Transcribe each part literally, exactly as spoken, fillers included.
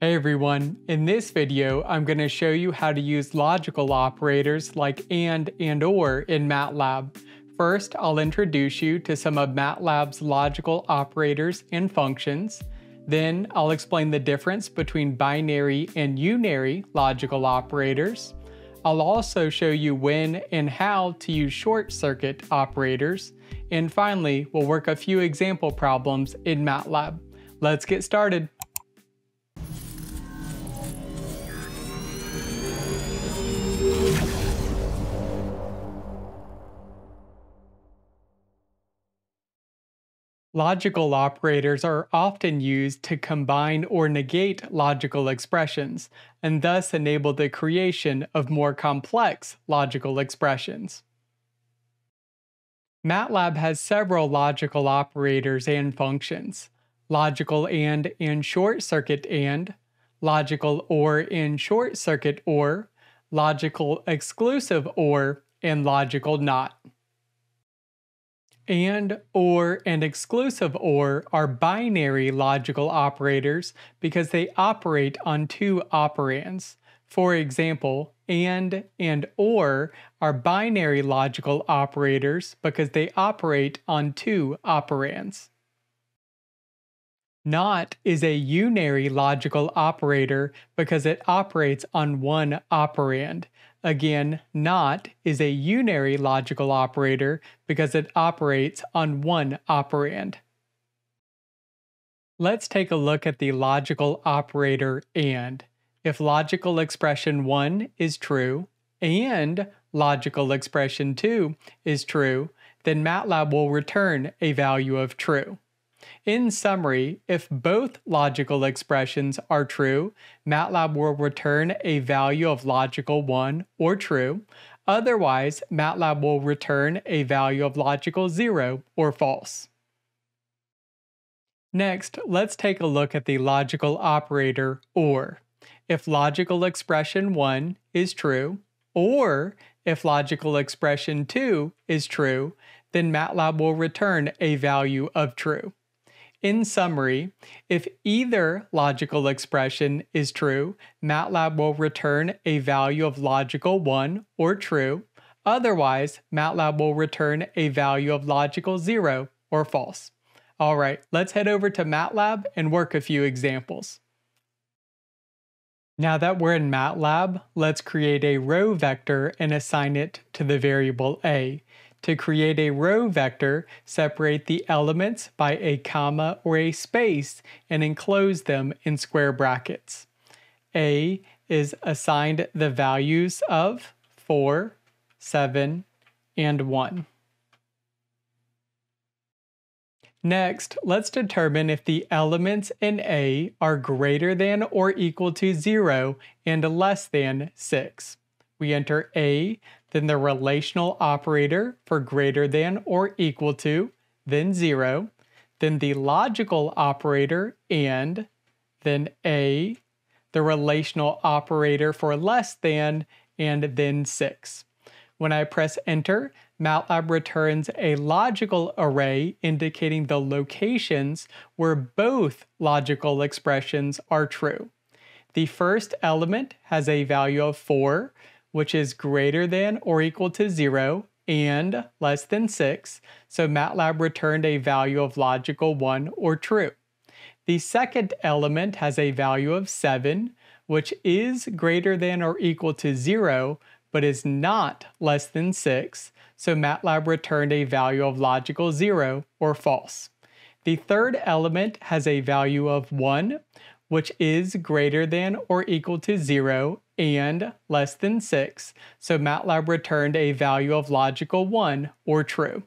Hey everyone, in this video I'm going to show you how to use logical operators like AND and OR in MATLAB. First, I'll introduce you to some of MATLAB's logical operators and functions. Then, I'll explain the difference between binary and unary logical operators. I'll also show you when and how to use short circuit operators. And finally, we'll work a few example problems in MATLAB. Let's get started. Logical operators are often used to combine or negate logical expressions, and thus enable the creation of more complex logical expressions. MATLAB has several logical operators and functions: logical AND and short circuit AND, logical OR and short circuit OR, logical exclusive OR, and logical NOT. AND, OR, and exclusive OR are binary logical operators because they operate on two operands. For example, AND and OR are binary logical operators because they operate on two operands. NOT is a unary logical operator because it operates on one operand. Again, NOT is a unary logical operator because it operates on one operand. Let's take a look at the logical operator AND. If logical expression one is true and logical expression two is true, then MATLAB will return a value of true. In summary, if both logical expressions are true, MATLAB will return a value of logical one or true. Otherwise, MATLAB will return a value of logical zero or false. Next, let's take a look at the logical operator OR. If logical expression one is true, or if logical expression two is true, then MATLAB will return a value of true. In summary, if either logical expression is true, MATLAB will return a value of logical one or true. Otherwise, MATLAB will return a value of logical zero or false. All right, let's head over to MATLAB and work a few examples. Now that we're in MATLAB, let's create a row vector and assign it to the variable a. To create a row vector, separate the elements by a comma or a space and enclose them in square brackets. A is assigned the values of four, seven, and one. Next, let's determine if the elements in A are greater than or equal to zero and less than six. We enter A, then the relational operator for greater than or equal to, then zero, then the logical operator AND, then A, the relational operator for less than, and then six. When I press enter, MATLAB returns a logical array indicating the locations where both logical expressions are true. The first element has a value of four, which is greater than or equal to zero and less than six, so MATLAB returned a value of logical one or true. The second element has a value of seven, which is greater than or equal to zero, but is not less than six, so MATLAB returned a value of logical zero or false. The third element has a value of one, which is greater than or equal to zero and less than six, so MATLAB returned a value of logical one or true.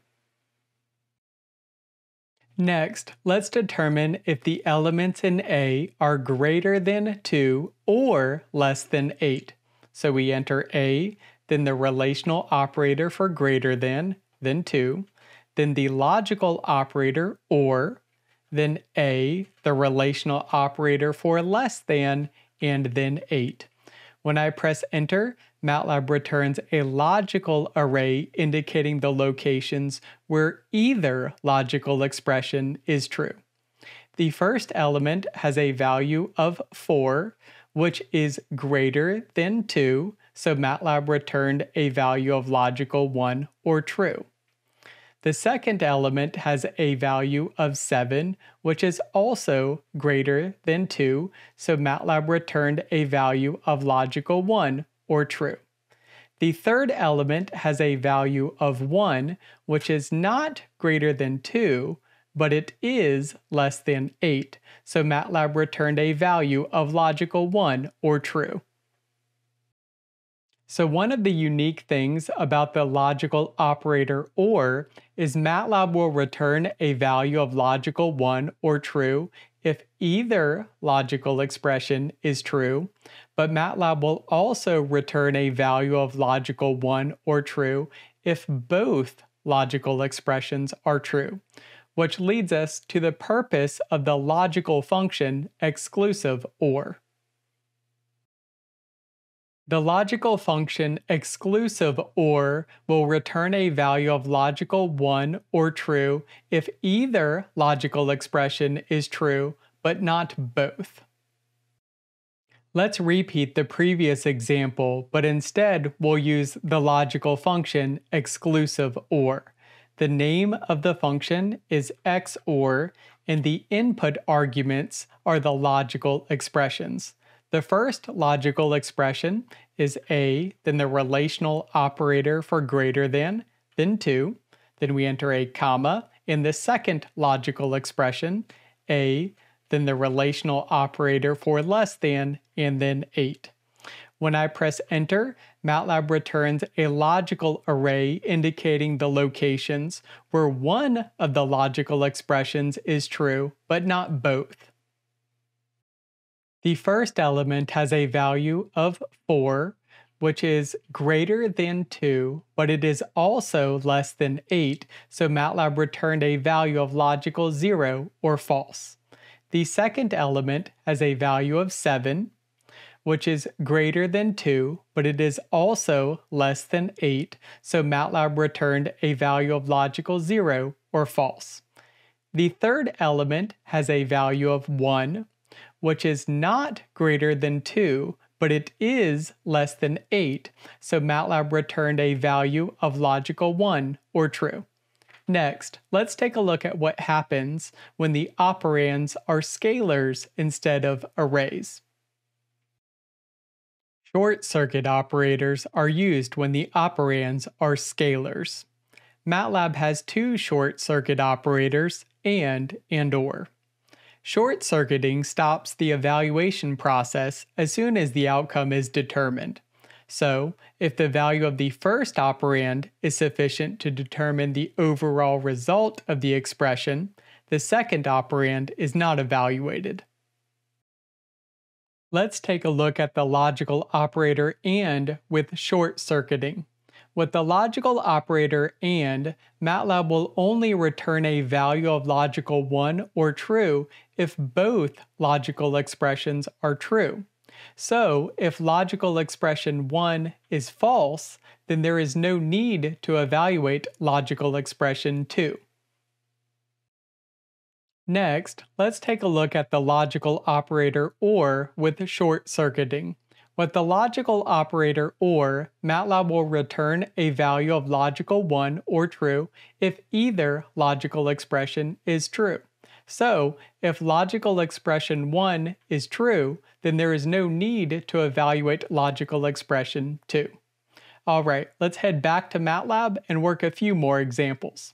Next, let's determine if the elements in A are greater than two or less than eight. So we enter A, then the relational operator for greater than, then two, then the logical operator OR, then A, the relational operator for less than, and then eight. When I press enter, MATLAB returns a logical array indicating the locations where either logical expression is true. The first element has a value of four, which is greater than two, so MATLAB returned a value of logical one or true. The second element has a value of seven, which is also greater than two, so MATLAB returned a value of logical one or true. The third element has a value of one, which is not greater than two, but it is less than eight, so MATLAB returned a value of logical one or true. So one of the unique things about the logical operator OR is MATLAB will return a value of logical one or true if either logical expression is true, but MATLAB will also return a value of logical one or true if both logical expressions are true, which leads us to the purpose of the logical function exclusive OR. The logical function exclusive OR will return a value of logical one or true if either logical expression is true, but not both. Let's repeat the previous example, but instead we'll use the logical function exclusive OR. The name of the function is X O R, and the input arguments are the logical expressions. The first logical expression is A, then the relational operator for greater than, then two. Then we enter a comma in the second logical expression, A, then the relational operator for less than, and then eight. When I press enter, MATLAB returns a logical array indicating the locations where one of the logical expressions is true, but not both. The first element has a value of four, which is greater than two, but it is also less than eight, so MATLAB returned a value of logical zero or false. The second element has a value of seven, which is greater than two, but it is also less than eight, so MATLAB returned a value of logical zero or false. The third element has a value of one, which is not greater than two, but it is less than eight, so MATLAB returned a value of logical one or true. Next, let's take a look at what happens when the operands are scalars instead of arrays. Short circuit operators are used when the operands are scalars. MATLAB has two short circuit operators, AND and OR. Short circuiting stops the evaluation process as soon as the outcome is determined. So, if the value of the first operand is sufficient to determine the overall result of the expression, the second operand is not evaluated. Let's take a look at the logical operator AND with short circuiting. With the logical operator AND, MATLAB will only return a value of logical one or true if both logical expressions are true. So, if logical expression one is false, then there is no need to evaluate logical expression two. Next, let's take a look at the logical operator OR with short circuiting. With the logical operator OR, MATLAB will return a value of logical one or true if either logical expression is true. So, if logical expression one is true, then there is no need to evaluate logical expression two. All right, let's head back to MATLAB and work a few more examples.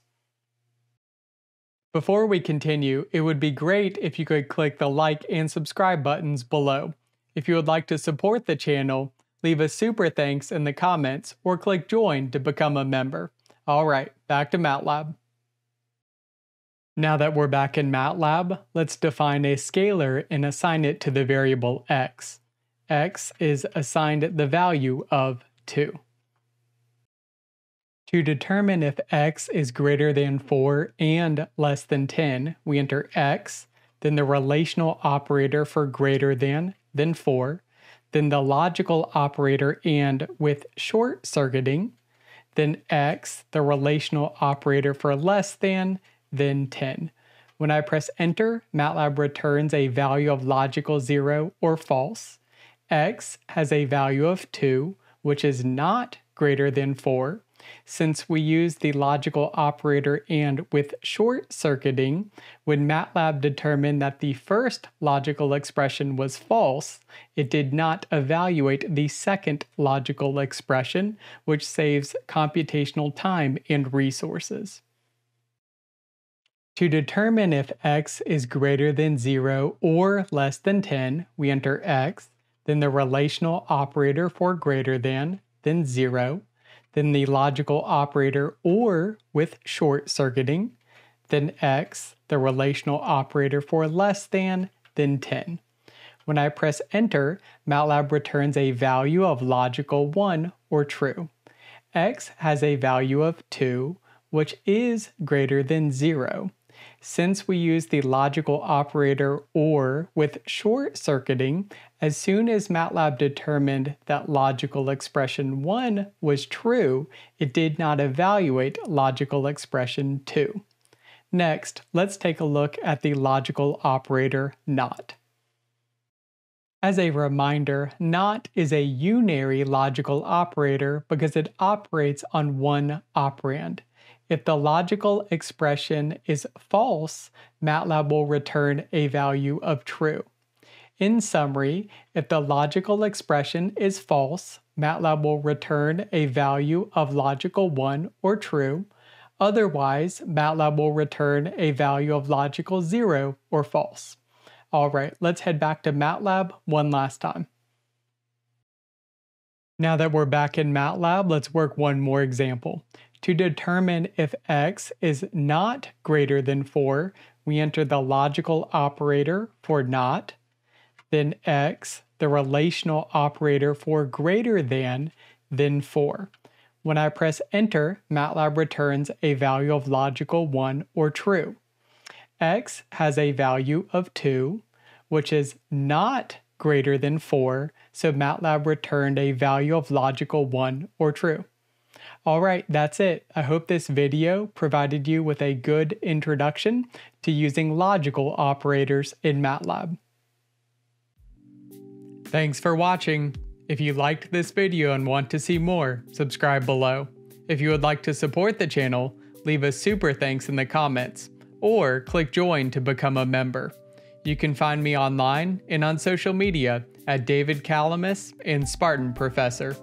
Before we continue, it would be great if you could click the like and subscribe buttons below. If you would like to support the channel, leave a super thanks in the comments or click join to become a member. All right, back to MATLAB. Now that we're back in MATLAB, let's define a scalar and assign it to the variable x. X is assigned the value of two. To determine if x is greater than four and less than ten, we enter x, then the relational operator for greater than, then four, then the logical operator AND with short circuiting, then X, the relational operator for less than, then ten. When I press enter, MATLAB returns a value of logical zero or false. X has a value of two, which is not greater than four. Since we use the logical operator AND with short circuiting, when MATLAB determined that the first logical expression was false, it did not evaluate the second logical expression, which saves computational time and resources. To determine if x is greater than zero or less than ten, we enter x, then the relational operator for greater than, then zero, then the logical operator OR with short circuiting, then X, the relational operator for less than, then ten. When I press enter, MATLAB returns a value of logical one or true. X has a value of two, which is greater than zero. Since we use the logical operator OR with short circuiting, as soon as MATLAB determined that logical expression one was true, it did not evaluate logical expression two. Next, let's take a look at the logical operator NOT. As a reminder, NOT is a unary logical operator because it operates on one operand. If the logical expression is false, MATLAB will return a value of true. In summary, if the logical expression is false, MATLAB will return a value of logical one or true. Otherwise, MATLAB will return a value of logical zero or false. All right, let's head back to MATLAB one last time. Now that we're back in MATLAB, let's work one more example. To determine if x is not greater than four, we enter the logical operator for not, then x, the relational operator for greater than, then four. When I press enter, MATLAB returns a value of logical one or true. X has a value of two, which is not greater than four, so MATLAB returned a value of logical one or true. All right, that's it. I hope this video provided you with a good introduction to using logical operators in MATLAB. Thanks for watching. If you liked this video and want to see more, subscribe below. If you would like to support the channel, leave a super thanks in the comments or click join to become a member. You can find me online and on social media at David Calamus and Spartan Professor.